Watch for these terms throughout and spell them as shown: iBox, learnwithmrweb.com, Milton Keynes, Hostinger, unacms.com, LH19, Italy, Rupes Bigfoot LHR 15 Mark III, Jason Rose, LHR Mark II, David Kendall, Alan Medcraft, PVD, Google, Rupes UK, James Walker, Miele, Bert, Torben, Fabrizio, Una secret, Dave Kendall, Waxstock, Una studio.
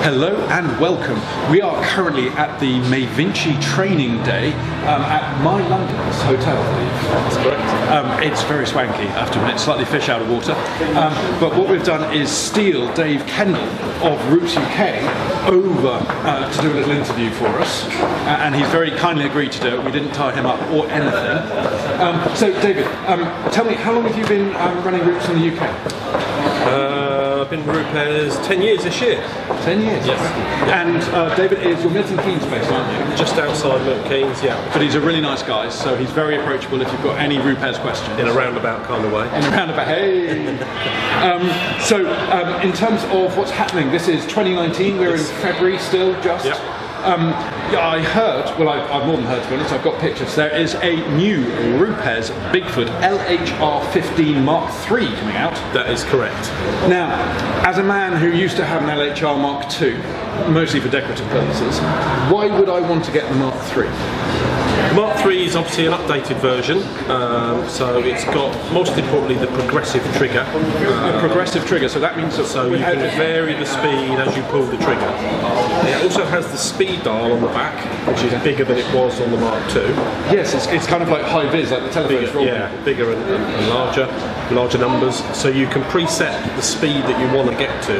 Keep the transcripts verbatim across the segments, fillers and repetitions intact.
Hello and welcome. We are currently at the May Vinci training day um, at my London's hotel, I believe. That's correct. Um, it's very swanky, I have to admit, slightly fish out of water. Um, but what we've done is steal Dave Kendall of Rupes U K over uh, to do a little interview for us. Uh, and he's very kindly agreed to do it. We didn't tie him up or anything. Um, so, David, um, tell me, how long have you been um, running Rupes in the U K? Uh, I've been Rupes ten years this year. ten years? Yes. And uh, David, is your Milton Keynes based, aren't you? Just outside Milton Keynes, yeah. But he's a really nice guy, so he's very approachable if you've got any Rupes questions. In a roundabout kind of way. In a roundabout, hey! um, so, um, in terms of what's happening, this is twenty nineteen, we're yes. in February still, just. Yep. Um, I heard, well I've, I've more than heard to be honest, I've got pictures, there is a new Rupes Bigfoot L H R fifteen Mark three coming out. That is correct. Now, as a man who used to have an L H R Mark two, mostly for decorative purposes, why would I want to get the Mark three? Mark three is obviously an updated version, um, so it's got most importantly the progressive trigger. Um, a progressive trigger, so that means that so you can vary the speed as you pull the trigger. It also has the speed dial on the back, which is bigger than it was on the Mark two. Yes, it's, it's kind of like high vis, like the telephone's bigger, yeah, bigger and, and, and larger, larger numbers. So you can preset the speed that you want to get to,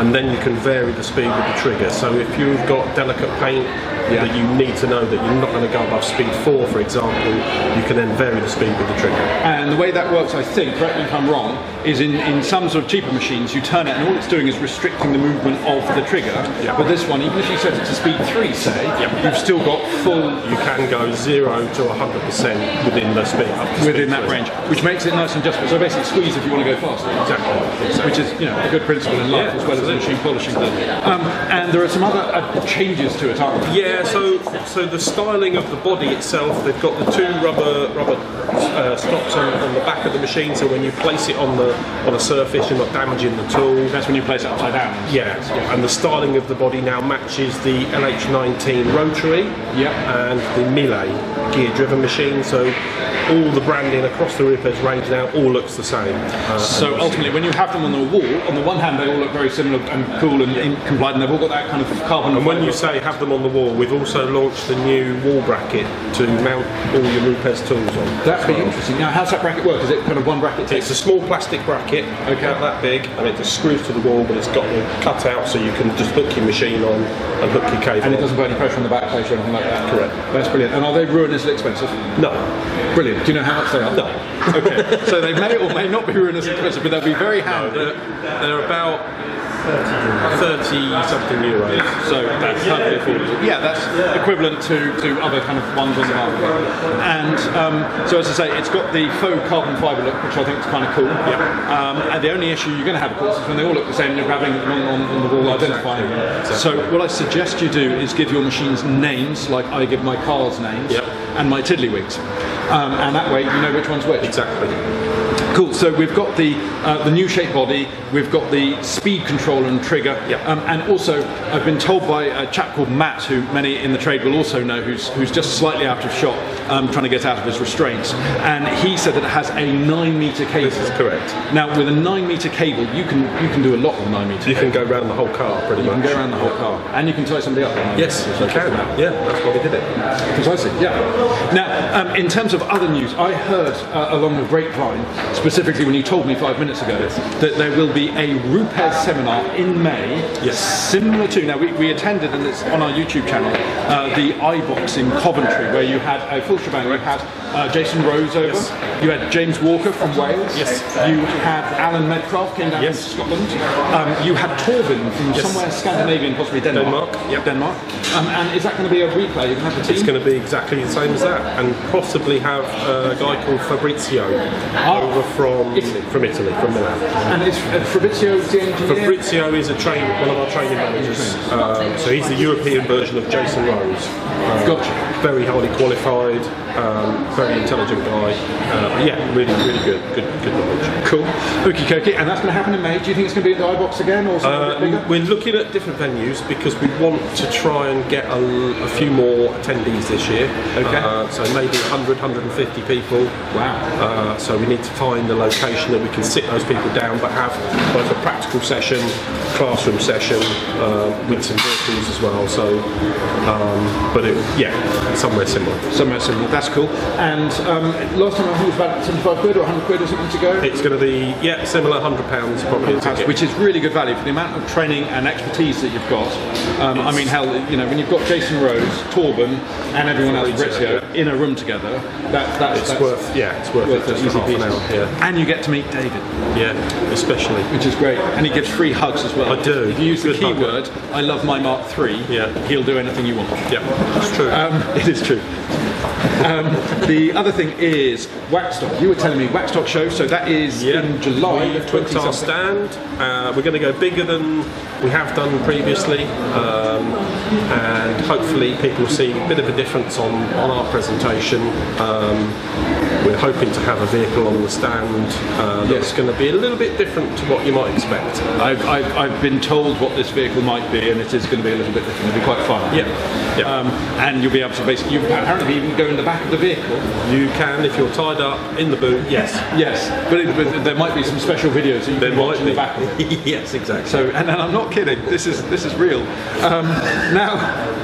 and then you can vary the speed with the trigger. So if you've got delicate paint yeah. that you need to know that you're not going to go above speed four, for example, you can then vary the speed with the trigger. And the way that works, I think, correct me if I'm wrong, is in, in some sort of cheaper machines, you turn it and all it's doing is restricting the movement of the trigger. Yeah. But this one, even if you set it to speed three, say, yeah. you've still got full... You can go zero to one hundred percent within the speed. Up to within speed that three. range, which makes it nice and adjustable. So basically squeeze if you want to go faster. Exactly. exactly. Which is, you know, a good principle in life yeah, as well absolutely. as machine polishing. Um, and there are some other uh, changes to it, aren't there? Yeah, so, so the styling of the body itself, they've got the two rubber rubber uh, stops on, on the back of the machine, so when you place it on the on a surface, you're not damaging the tool. That's when you place it upside down. Yeah, yeah. And the styling of the body now matches the L H nineteen rotary yep. and the Miele gear-driven machine, so all the branding across the Rupes range now all looks the same. Uh, so ultimately, when you have them on the wall, on the one hand they all look very similar and cool and yeah. compliant, and they've all got that kind of carbon. And when you say have them on the wall, we've also launched the new wall bracket to mount all your Rupes tools on. That'd be well. interesting. Now, how's that bracket work? Is it kind of one bracket? It's a small plastic bracket, okay. about that big, and it just screws to the wall, but it's got the cut out so you can just hook your machine on and hook your cable. And it doesn't put any pressure on the back plate or anything like that. Correct. That's brilliant. And are they ruinously expensive? No. Brilliant. Do you know how much they are? No. Okay. So they may or may not be ruinously expensive, but they'll be very handy. No, they're, they're about. thirty something euros, so that's totally affordable. Yeah, that's equivalent to, to other kind of ones on the market. And um, so as I say, it's got the faux carbon fibre look, which I think is kind of cool. Yeah. Um, and the only issue you're going to have, of course, is when they all look the same, you're having them on, on the wall exactly. identifying them. Exactly. So what I suggest you do is give your machines names, like I give my cars names, yep. and my tiddlywigs. Um, and that way you know which one's which. Exactly. Cool, so we've got the uh, the new shape body, we've got the speed controller and trigger, yep. um, and also I've been told by a chap called Matt, who many in the trade will also know, who's, who's just slightly out of shot, um, trying to get out of his restraints, and he said that it has a nine metre cable. This is correct. Now, with a nine metre cable, you can you can do a lot with nine metre You cable. Can go around the whole car, pretty you much. You can go around the whole car, and you can tie somebody up. Yes, you can. Yeah, that's why we did it. Precisely, yeah. Now, um, in terms of other news, I heard uh, along the grapevine, specifically when you told me five minutes ago, that there will be a Rupes seminar in May, yes. similar to, now we, we attended, and it's on our YouTube channel, uh, the iBox in Coventry, where you had a full shebang. You had uh, Jason Rose over, yes. you had James Walker from Wales, yes. you had Alan Medcraft, came down yes. from Scotland, um, you had Torben from yes. somewhere Scandinavian, possibly Denmark, Denmark, yep. Denmark. Um, and is that going to be a replay? You can have a team? It's going to be exactly the same as that, and possibly have a guy called Fabrizio oh. over From Italy. from Italy, from Milan. And is uh, Fabrizio the engineer? Fabrizio is a train, one of our training managers. Um, so he's the European version of Jason Rose. Um, gotcha. Very highly qualified, um, very intelligent guy. Uh, yeah, really, really good, good, good knowledge. Cool. Okie dokie. And that's going to happen in May. Do you think it's going to be at the iBox again, or something? Um, we're looking at different venues because we want to try and get a, a few more attendees this year. Okay. Uh, so maybe one hundred, one hundred fifty people. Wow. Uh, so we need to find find the location that we can sit those people down, but have both a practical session, classroom session, uh, with some virtuals as well. So, um, but it, yeah, somewhere similar. Somewhere similar. That's cool. And um, last time I think it was about seventy-five quid or a hundred quid or something to go. It's going to be yeah, similar, a hundred pounds probably, a hundred pounds, which is really good value for the amount of training and expertise that you've got. Um, I mean, hell, you know, when you've got Jason Rose, Torben, and everyone else, Fabrizio, yeah. in a room together, that, that's, it's that's worth. Yeah, it's worth, worth it. Just half an hour. Yeah. And you get to meet David. Yeah, especially. Which is great, and he gives free hugs as well. I do. If you use the keyword, "I love my Mark three," yeah, he'll do anything you want. Yeah, that's true. Um, it is true. Um, the other thing is Waxstock. You were telling me Waxstock show, so that is yep. in July. We've booked our stand. Uh, we're going to go bigger than we have done previously, um, and hopefully people see a bit of a difference on, on our presentation. Um, we're hoping to have a vehicle on the stand uh, that's yes. going to be a little bit different to what you might expect. I've, I've, I've been told what this vehicle might be, and it is going to be a little bit different. It'll be quite fun. Yeah. Yep. Um, and you'll be able to basically, you apparently even go in the back of the vehicle. You can, if you're tied up in the boot. Yes. Yes. But, it, but there might be some special videos that you can watch in the back. Yes, exactly. So, and, and I'm not kidding. This is this is real. Um, now,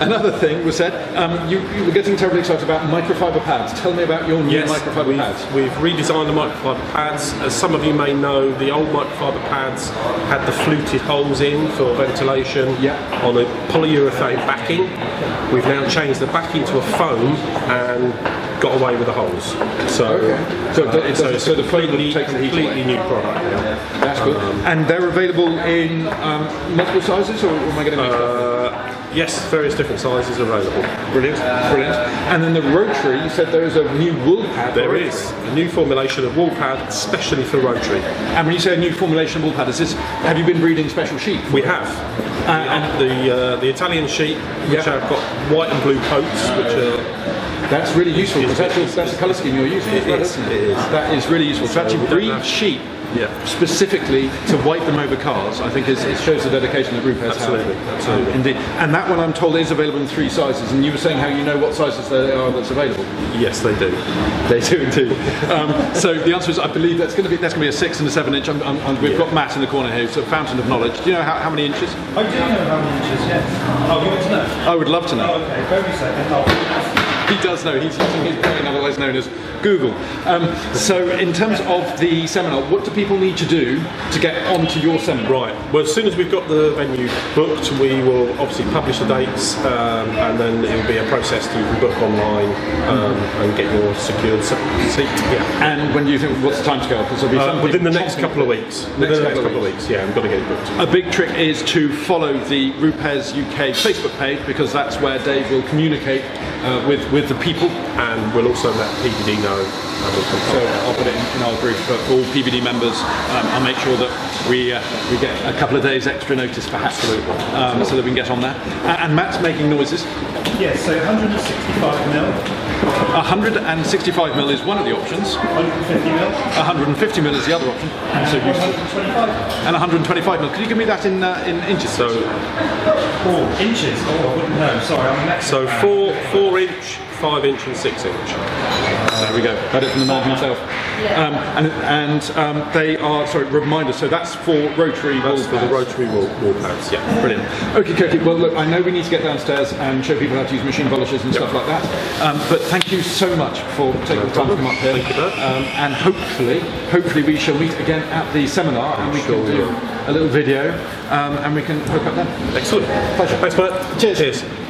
another thing was said. Um, you, you were getting terribly excited about microfiber pads. Tell me about your new yes, microfiber we've, pads. We've redesigned the microfiber pads. As some of you may know, the old microfiber pads had the fluted holes in for ventilation yeah. on a polyurethane backing. We've now changed the backing to a foam and got away with the holes. So, okay. so, uh, the, so, so, so the foam completely, takes completely new product now. Yeah. That's good. Um, and they're available in um, multiple sizes, or am I going to make uh, Yes, various different sizes available. Brilliant, brilliant. And then the rotary, you said there is a new wool pad. There rotary. is a new formulation of wool pad, especially for rotary. And when you say a new formulation of wool pad, is this? Have you been breeding special sheep? We have. Uh, and the uh, the Italian sheep, which yeah. have got white and blue coats, which are. That's really useful. It's actually, that's the colour scheme you're using. It, right, is, it is. That is really useful. So to actually breed sheep yeah. specifically to wipe them over cars, I think is, it shows the dedication that Rupes has Absolutely. had. Absolutely. Indeed. And that one, I'm told, is available in three sizes. And you were saying how you know what sizes there are that's available. Yes, they do. They do indeed. um, so the answer is, I believe that's going to be that's going to be a six and a seven inch. I'm, I'm, I'm, we've yeah. got Matt in the corner here, so fountain of knowledge. Do you know how, how many inches? I do know how many inches. Yes. Oh, you want to know? I would love to know. Oh, okay. Very second. I'll He does know, he's using his brain, otherwise known as Google. Um, so in terms of the seminar, what do people need to do to get onto your seminar? Right, well, as soon as we've got the venue booked, we will obviously publish the dates, um, and then it will be a process that you can book online um, and get your secured seat. Yeah. And when do you think, what's the time scale? Because it'll be uh, within the next couple of weeks. Next within the next couple of weeks, weeks. yeah, we've got to get it booked. A big trick is to follow the Rupes U K Facebook page, because that's where Dave will communicate uh, with, with With the people, and we'll also let P V D know. So I'll put it in, in our group for all P V D members. Um, I'll make sure that we uh, we get a couple of days extra notice, perhaps, Absolutely. Um, Absolutely. so that we can get on there. And, and Matt's making noises. Yes, so one hundred sixty-five mil. one hundred sixty-five mil is one of the options. one hundred fifty mil. one hundred fifty mil is the other option. And so useful. And one hundred twenty-five mil. Can you give me that in uh, in inches? So four inches. Oh, I wouldn't know. Sorry, I'm next. So four four inch, five inch, and six inch. Uh, there we go. Got it from the man himself. Um, and and um, they are, sorry, reminder, so that's for rotary that's wall for pads. the rotary wall, wall pads, yeah. Brilliant. Okay, Kirky, well look, I know we need to get downstairs and show people how to use machine polishers and yep. stuff like that, um, but thank you so much for taking no the time problem. to come up here. Thank you, Bert. Um, and hopefully, hopefully we shall meet again at the seminar I'm and we sure can do we a little video um, and we can hook up then. Excellent. Pleasure. Thanks, Bert. Cheers. Cheers.